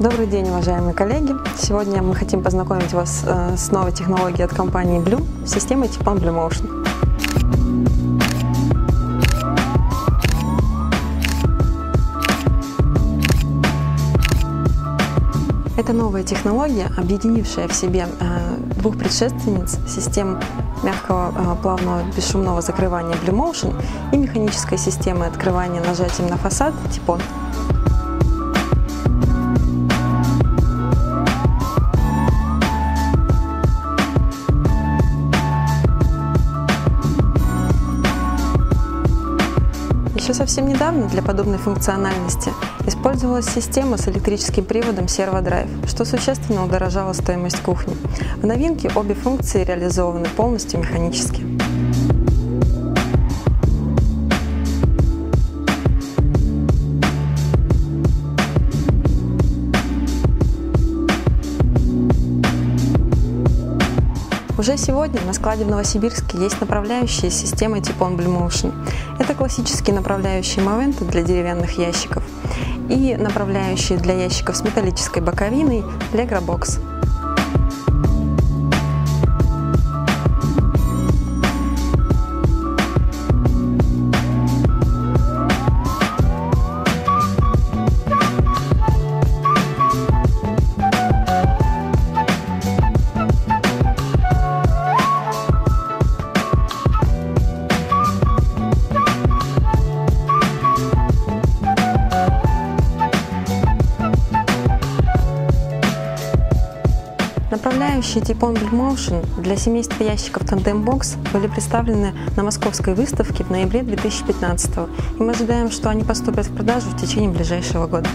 Добрый день, уважаемые коллеги! Сегодня мы хотим познакомить вас с новой технологией от компании Blum, системой Tip-On Blumotion. Это новая технология, объединившая в себе двух предшественниц систем мягкого, плавного, бесшумного закрывания Blumotion и механической системы открывания нажатием на фасад Tip-On. Еще совсем недавно для подобной функциональности использовалась система с электрическим приводом серво-драйв, что существенно удорожало стоимость кухни. В новинке обе функции реализованы полностью механически. Уже сегодня на складе в Новосибирске есть направляющие с системой Tip-On Blumotion. Это классические направляющие MOVENTO для деревянных ящиков и направляющие для ящиков с металлической боковиной LEGRABOX. Направляющие Tip-On Blumotion для семейства ящиков тандембокс были представлены на московской выставке в ноябре 2015 года, и мы ожидаем, что они поступят в продажу в течение ближайшего года.